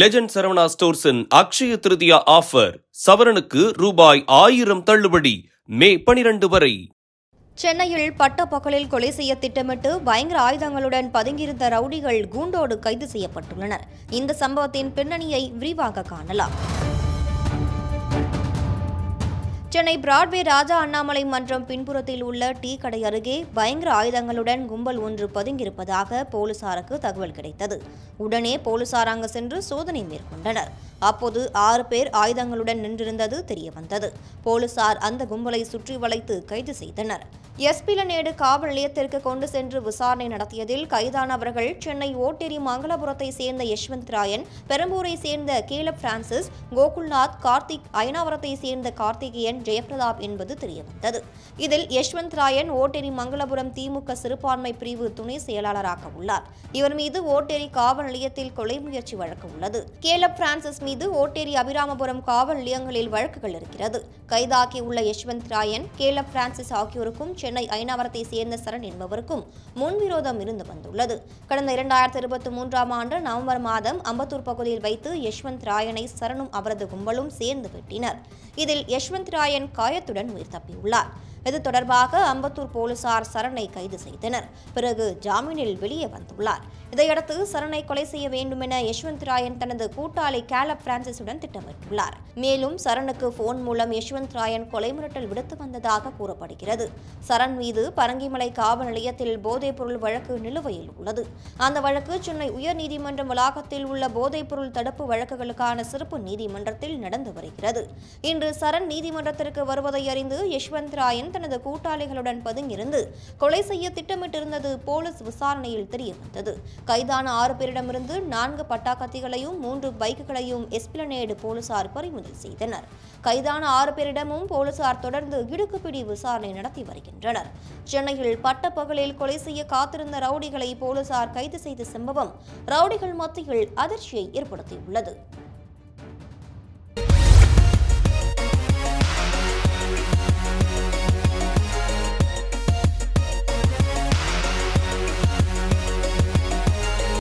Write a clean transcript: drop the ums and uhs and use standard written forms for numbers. Legend Saravana Stores in Akshaya Tritiya offer. Savaranukku Rubai 1000 tallubadi. May 12 varai. சென்னையில் பட்ட பகலில் கொலை செய்ய திட்டமிட்டு பயங்கர ஆயுதங்களுடன் பதுங்கியிருந்த ரவுடிகள் கூண்டோடு கைது செய்யப்பட்டுள்ளனர். இந்த சம்பவத்தின் பின்னணியை விரிவாக காணலாம். சென்னை பிராட்வே ராஜா அண்ணாமலை மன்றம் பின்புறத்தில் உள்ள டீ கடை அருகே பயங்கர ஆயுதங்களுடன் கும்பல் ஒன்று பதுங்கியிருப்பதாக போலீசாருக்கு தகவல் கிடைத்தது. உடனே போலீசார் அங்கு சென்று சோதனை மேற்கொண்டனர். அப்போது 6 பேர் ஆயுதங்களுடன் நின்றிருந்தது தெரியவந்தது. போலீசார் அந்த கும்பலை சுற்றி வளைத்து கைது செய்தனர். எஸ்பிலனேடு காவல் நிலையத்திற்கு கொண்டு சென்று விசாரணை நடத்தியதில் கைதானவர்கள் சென்னை ஓட்டேரி மங்களபுரத்தை சேர்ந்த யஷ்வந்த் ராயன், பெரம்பூரை சேர்ந்த கேலப் பிரான்சிஸ், கோகுல்நாத், கார்த்திக், ஐனாவரத்தை சேர்ந்த கார்த்திகியன், ஜெயபிரதாப் என்பது தெரியவந்தது. இதில் யஷ்வந்த் ராயன் ஓட்டேரி மங்களபுரம் திமுக சிறுபான்மை பிரிவு துணை செயலாளராக உள்ளார். இவர் மீது ஓட்டேரி காவல் நிலையத்தில் கொலை முயற்சி வழக்கு உள்ளது. கேலப் பிரான்சிஸ் மீது ஓட்டேரி அபிராமபுரம் காவல் நிலையங்களில் வழக்குகள் இருக்கிறது. கைதாகியுள்ள யஷ்வந்த் ராயன், கேலப் பிரான்சிஸ் ஆகியோருக்கும் சென்னை ஐனாவரத்தை சேர்ந்த சரண் என்பவருக்கும் முன்விரோதம் இருந்து வந்துள்ளது. கடந்த 2023 ஆண்டு நவம்பர் மாதம் அம்பத்தூர் பகுதியில் வைத்து யஷ்வந்த் ராயனை சரணும் அவரது கும்பலும் சேர்ந்து வெட்டினர். இதில் யஷ்வந்த் ராயன் காயத்துடன் உயிர் தப்பியுள்ளார். இது தொடர்பாக அம்பத்தூர் போலீசார் சரணை கைது செய்தனர். பிறகு ஜாமீனில் வெளியே வந்துள்ளார். இதையடுத்து சரணை கொலை செய்ய வேண்டும் என யஷ்வந்த் ராயன் தனது கூட்டாளி கேலப் பிரான்சிஸுடன் திட்டமிட்டுள்ளார். மேலும் சரணுக்கு போன் மூலம் யஷ்வந்த் ராயன் கொலை மிரட்டல் விடுத்து வந்ததாக கூறப்படுகிறது. சரண் மீது பரங்கிமலை காவல் நிலையத்தில் போதைப்பொருள் வழக்கு நிலுவையில் உள்ளது. அந்த வழக்கு சென்னை உயர்நீதிமன்ற வளாகத்தில் உள்ள போதைப்பொருள் தடுப்பு வழக்குகளுக்கான சிறப்பு நீதிமன்றத்தில் நடந்து வருகிறது. இன்று சரண் நீதிமன்றத்திற்கு வருவதை அறிந்து யஷ்வந்த் ராயன் தனது கூட்டாளிகளுடன் பதுங்கிருந்து கொலை செய்ய திட்டமிட்டிருந்தது போலீஸ் விசாரணையில் தெரியவந்தது. கைதான 6 பேரிடமிருந்து 4 பட்டாக்கத்திகளையும் 3 பைக்குகளையும் எஸ்பிளனேடு போலீசார் பறிமுதல் செய்தனர். கைதான 6 பேரிடமும் போலீசார் தொடர்ந்து இடுக்குப்பிடி விசாரணை நடத்தி வருகின்றனர். சென்னையில் பட்டப்பகலில் கொலை செய்ய காத்திருந்த ரவுடிகளை போலீசார் கைது செய்த சம்பவம் ரவுடிகள் மத்தியில் அதிர்ச்சியை ஏற்படுத்தியுள்ளது.